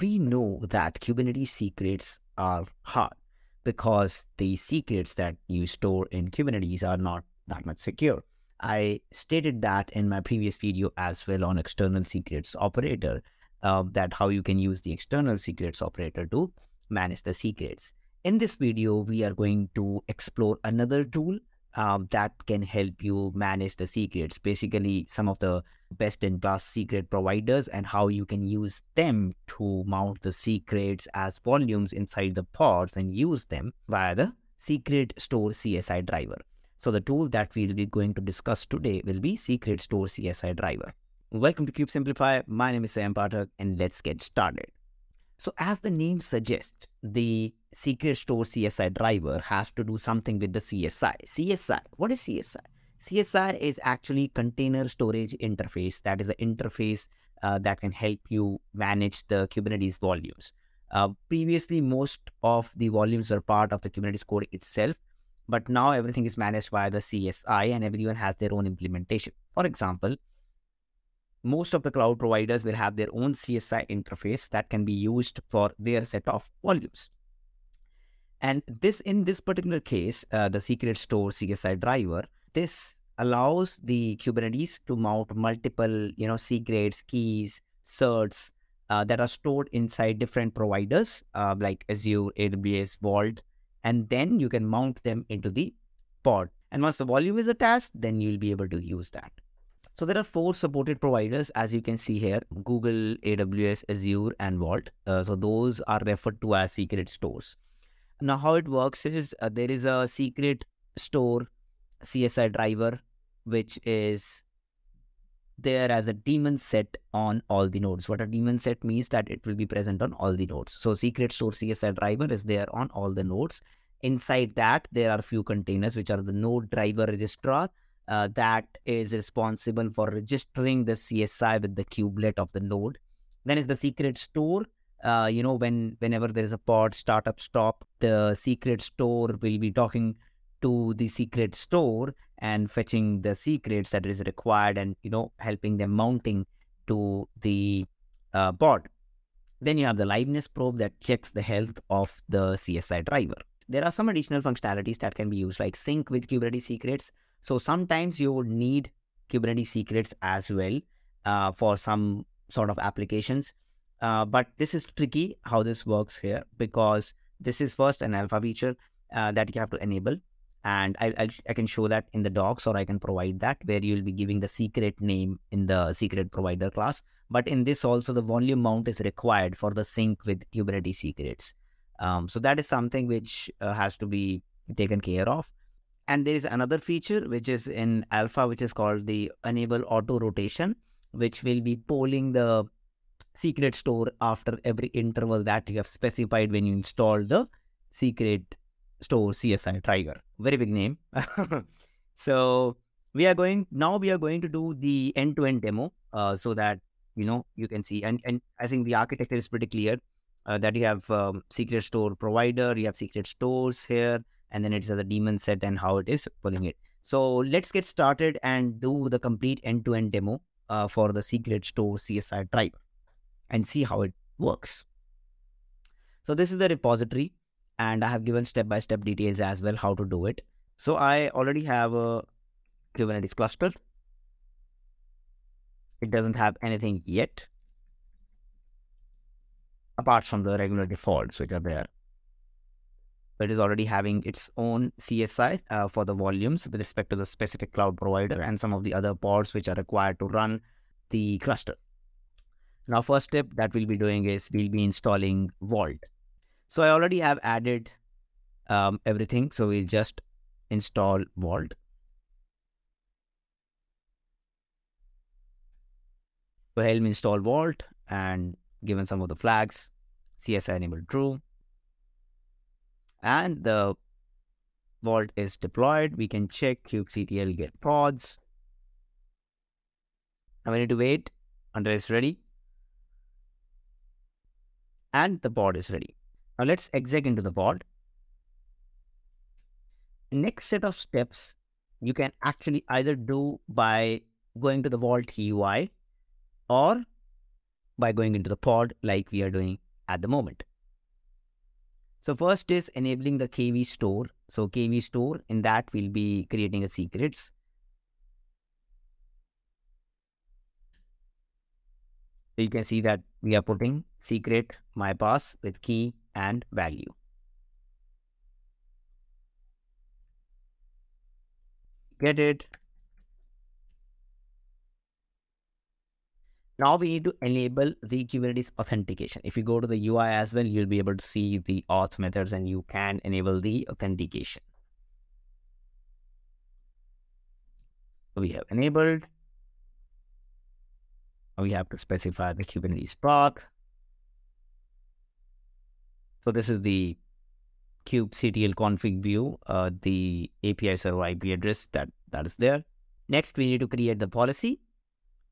We know that Kubernetes secrets are hard because the secrets that you store in Kubernetes are not that much secure. I stated that in my previous video as well on external secrets operator, that how you can use the external secrets operator to manage the secrets. In this video, we are going to explore another tool that can help you manage the secrets, basically some of the best-in-class secret providers and how you can use them to mount the secrets as volumes inside the pods and use them via the Secrets Store CSI Driver. So the tool that we'll be going to discuss today will be Secrets Store CSI Driver. Welcome to Kube Simplify. My name is Saiyam Pathak and let's get started. So as the name suggests, the Secrets Store CSI Driver has to do something with the CSI. CSI, what is CSI? CSI is actually Container Storage Interface. That is the interface that can help you manage the Kubernetes volumes. Previously, most of the volumes were part of the Kubernetes core itself. But now everything is managed by the CSI and everyone has their own implementation. For example, most of the cloud providers will have their own CSI interface that can be used for their set of volumes. And in this particular case, the Secrets Store CSI Driver, this allows the Kubernetes to mount multiple, secrets, keys, certs that are stored inside different providers like Azure, AWS, Vault. And then you can mount them into the pod. And once the volume is attached, then you'll be able to use that. So there are 4 supported providers, as you can see here, Google, AWS, Azure, and Vault. So those are referred to as secret stores. Now how it works is there is a secret store CSI driver, which is there as a daemon set on all the nodes. What a daemon set means that it will be present on all the nodes. So Secrets Store CSI Driver is there on all the nodes. Inside that, there are a few containers, which are the node driver registrar that is responsible for registering the CSI with the kubelet of the node. Then is the secret store. Whenever there is a pod startup stop, the secret store will be talking to the secret store and fetching the secrets that is required and, helping them mounting to the pod. Then you have the liveness probe that checks the health of the CSI driver. There are some additional functionalities that can be used, like sync with Kubernetes secrets. So sometimes you would need Kubernetes secrets as well for some sort of applications. But this is tricky how this works here, because this is first an alpha feature that you have to enable. And I can show that in the docs, or I can provide that, where you'll be giving the secret name in the secret provider class. But in this also, the volume mount is required for the sync with Kubernetes secrets. So that is something which has to be taken care of. And there is another feature which is in alpha, which is called the enable auto rotation, which will be polling the secret store after every interval that you have specified when you install the secret store CSI Driver. Very big name. So we are going to do the end-to-end demo so that you can see, and I think the architecture is pretty clear that you have secret store provider, you have secret stores here, and then it's the daemon set and how it is pulling it. So let's get started and do the complete end-to-end demo for the secret store CSI Driver and see how it works. So this is the repository. And I have given step-by-step details as well how to do it. So I already have a Kubernetes cluster. It doesn't have anything yet, apart from the regular defaults which are there. But it is already having its own CSI for the volumes with respect to the specific cloud provider and some of the other pods which are required to run the cluster. Now, first step that we'll be doing is we'll be installing Vault. So I already have added everything. So we'll just install Vault. So Helm install Vault and given some of the flags, CSI enabled true. And the Vault is deployed. We can check kubectl get pods. Now we need to wait until it's ready. And the pod is ready. Now let's exec into the pod. Next set of steps you can actually either do by going to the Vault UI or by going into the pod like we are doing at the moment. So first is enabling the KV store. So KV store, in that we'll be creating a secrets. So you can see that we are putting secret my pass with key and value. Get it. Now we need to enable the Kubernetes authentication. If you go to the UI as well, you'll be able to see the auth methods and you can enable the authentication. So we have enabled. Now we have to specify the Kubernetes path. So this is the kubectl config view, the API server IP address that is there. Next, we need to create the policy.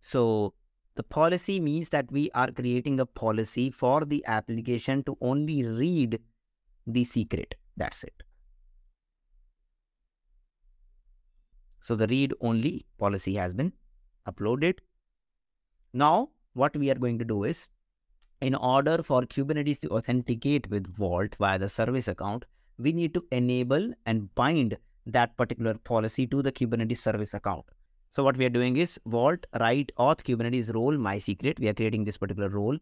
So the policy means that we are creating a policy for the application to only read the secret. That's it. So the read only policy has been uploaded. Now, what we are going to do is, in order for Kubernetes to authenticate with Vault via the service account, we need to enable and bind that particular policy to the Kubernetes service account. So what we are doing is Vault write auth Kubernetes role my secret. We are creating this particular role,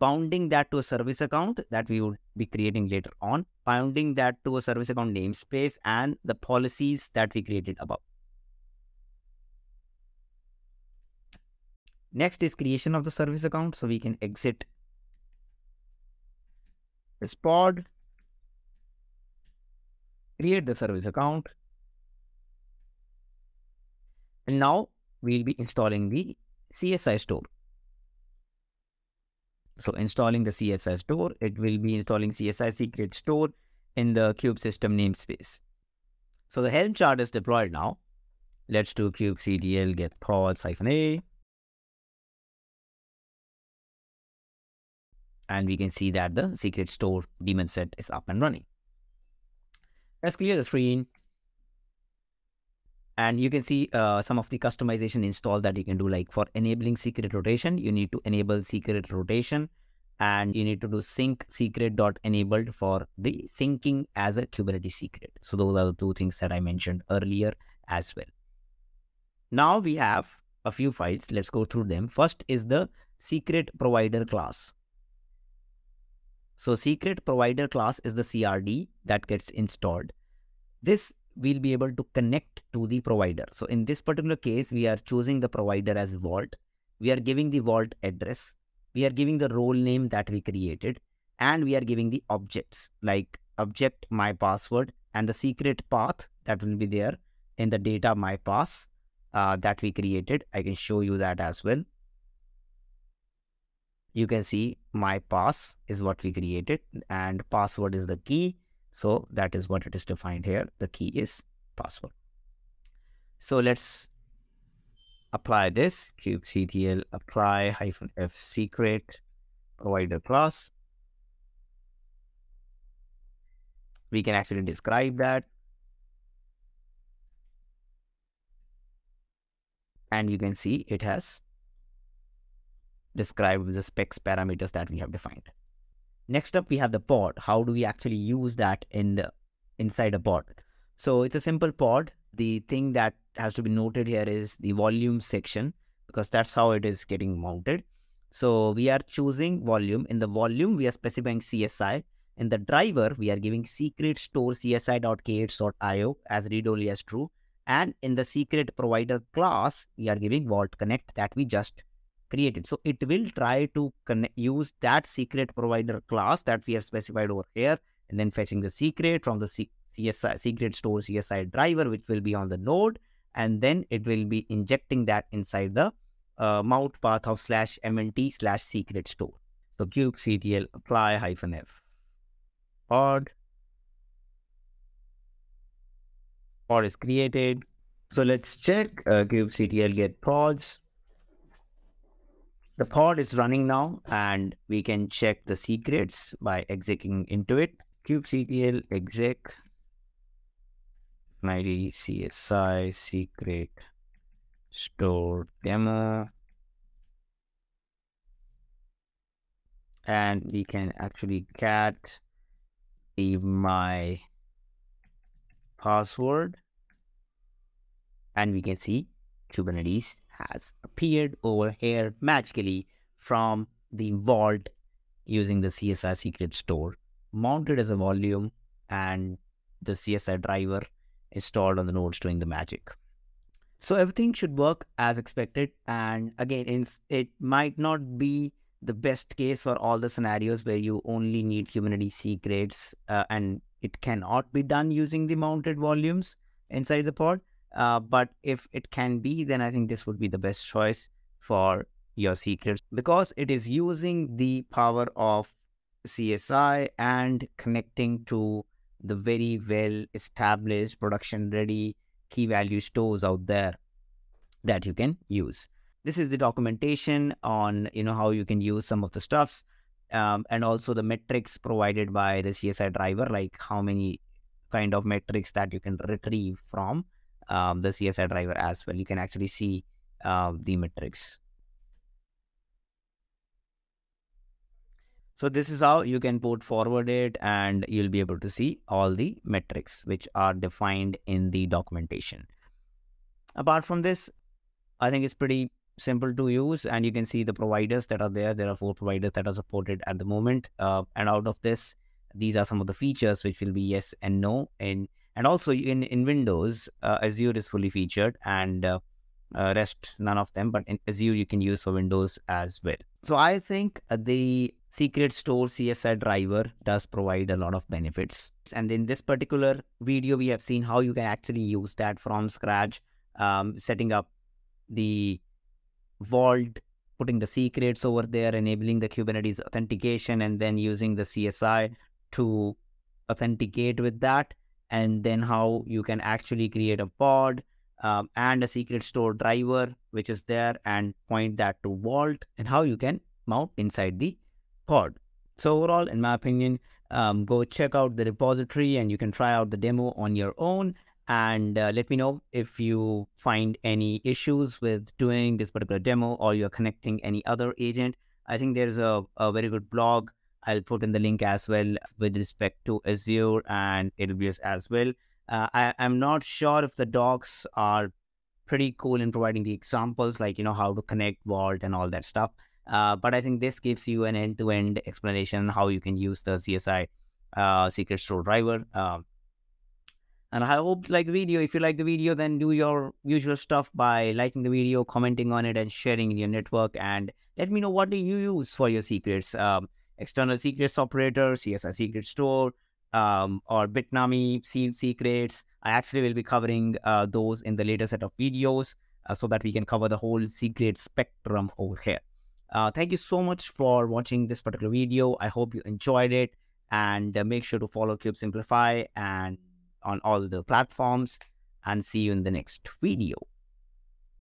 bounding that to a service account that we would be creating later on, bounding that to a service account namespace and the policies that we created above. Next is creation of the service account. So we can exit this pod, create the service account. And now we'll be installing the CSI store. So installing the CSI store, it will be installing CSI secret store in the kube system namespace. So the Helm chart is deployed now. Let's do kubectl get pod -a. And we can see that the secret store daemon set is up and running. Let's clear the screen. And you can see some of the customization install that you can do, like for enabling secret rotation, you need to enable secret rotation and you need to do sync secret.enabled for the syncing as a Kubernetes secret. So those are the two things that I mentioned earlier as well. Now we have a few files. Let's go through them. First is the secret provider class. So secret provider class is the CRD that gets installed. This we'll be able to connect to the provider. So in this particular case, we are choosing the provider as Vault. We are giving the Vault address. We are giving the role name that we created. And we are giving the objects like object my password and the secret path that will be there in the data my pass that we created. I can show you that as well. You can see my pass is what we created and password is the key. So that is what it is defined here. The key is password. So let's apply this kubectl apply -f secret provider class. We can actually describe that. And you can see it has described the specs parameters that we have defined. Next up, we have the pod. How do we actually use that in the inside a pod? So it's a simple pod. The thing that has to be noted here is the volume section because that's how it is getting mounted. So we are choosing volume. In the volume, we are specifying CSI. In the driver, we are giving secret store CSI.k8s.io as read-only as true. And in the secret provider class, we are giving Vault Connect that we just created. So it will try to connect, use that secret provider class that we have specified over here and then fetching the secret from the CSI secret store CSI driver, which will be on the node, and then it will be injecting that inside the mount path of /mnt/secret store. So kubectl apply -f pod is created. So let's check kubectl get pods. The pod is running now and we can check the secrets by executing into it. Kubectl exec CSI secret store demo. and we can actually cat leave my password, and we can see Kubernetes has appeared over here magically from the Vault using the CSI secret store, mounted as a volume, and the CSI driver installed on the nodes doing the magic. So everything should work as expected. And again, it might not be the best case for all the scenarios where you only need Kubernetes secrets and it cannot be done using the mounted volumes inside the pod. But if it can be, then I think this would be the best choice for your secrets, because it is using the power of CSI and connecting to the very well established production ready key value stores out there that you can use. This is the documentation on, you know, how you can use some of the stuffs, and also the metrics provided by the CSI driver, like how many kind of metrics that you can retrieve from the CSI driver as well. You can actually see the metrics. So this is how you can port forward it, and you'll be able to see all the metrics which are defined in the documentation. Apart from this, I think it's pretty simple to use, and you can see the providers that are there. There are 4 providers that are supported at the moment. And out of this, these are some of the features which will be yes and no. And also in Windows, Azure is fully featured, and rest, none of them. But in Azure, you can use for Windows as well. So I think the Secrets Store CSI driver does provide a lot of benefits. And in this particular video, we have seen how you can actually use that from scratch, setting up the Vault, putting the secrets over there, enabling the Kubernetes authentication, and then using the CSI to authenticate with that. And then how you can actually create a pod and a secret store driver, which is there, and point that to Vault, and how you can mount inside the pod. So overall, in my opinion, go check out the repository and you can try out the demo on your own, and let me know if you find any issues with doing this particular demo or you're connecting any other agent. I think there's a very good blog. I'll put in the link as well with respect to Azure and AWS as well. I'm not sure if the docs are pretty cool in providing the examples, like, you know, how to connect Vault and all that stuff. But I think this gives you an end-to-end explanation how you can use the CSI secret store driver. And I hope you like the video. If you like the video, then do your usual stuff by liking the video, commenting on it, and sharing in your network. And let me know, what do you use for your secrets? External secrets operator, CSI secret store, or Bitnami sealed secrets. I actually will be covering those in the later set of videos so that we can cover the whole secret spectrum over here. Thank you so much for watching this particular video. I hope you enjoyed it, and make sure to follow Kube Simplify and on all the platforms, and see you in the next video.